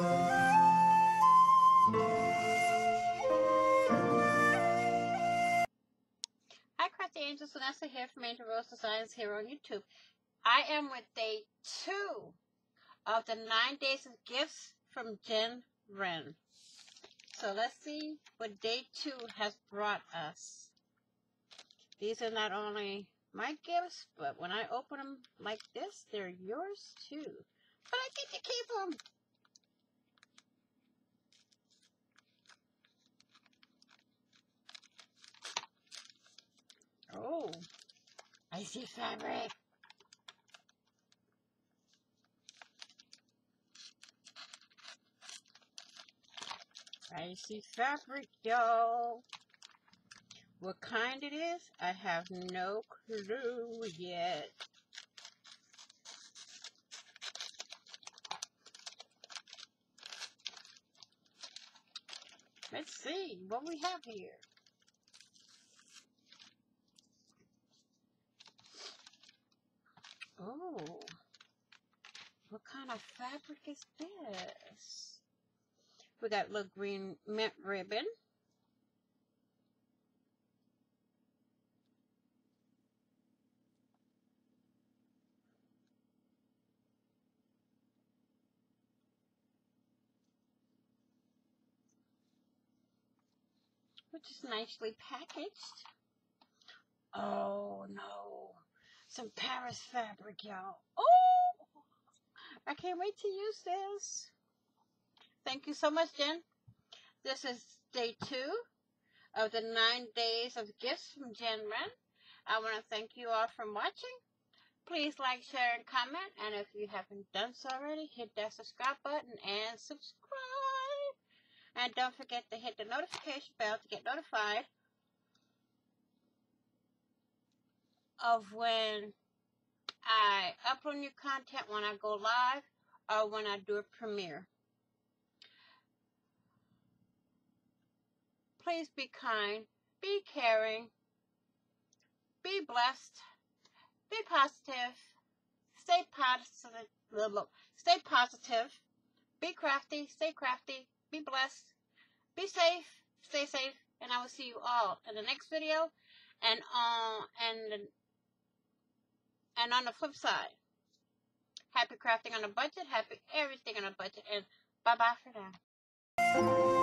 Hi crafty angels, Vanessa here from Angel Rose Designs here on YouTube. I am with day 2 of the 9 days of gifts from JENREN. So let's see what day 2 has brought us. These are not only my gifts, but when I open them like this, they're yours too. But I get to keep them. Oh, I see fabric. I see fabric, y'all. What kind it is, I have no clue yet. Let's see what we have here. Oh, what kind of fabric is this? We got a little green mint ribbon. Which is nicely packaged. Oh no. Some Paris fabric, y'all. Oh! I can't wait to use this. Thank you so much, Jen. This is day 2 of the 9 days of gifts from JENREN. I want to thank you all for watching. Please like, share, and comment. And if you haven't done so already, hit that subscribe button and subscribe. And don't forget to hit the notification bell to get notified of when I upload new content, when I go live, or when I do a premiere. Please be kind, be caring, be blessed, be positive, stay positive, be crafty, stay crafty. Be blessed, be safe, stay safe, and I will see you all in the next video and on the flip side. Happy crafting on a budget, happy everything on a budget, and bye-bye for now.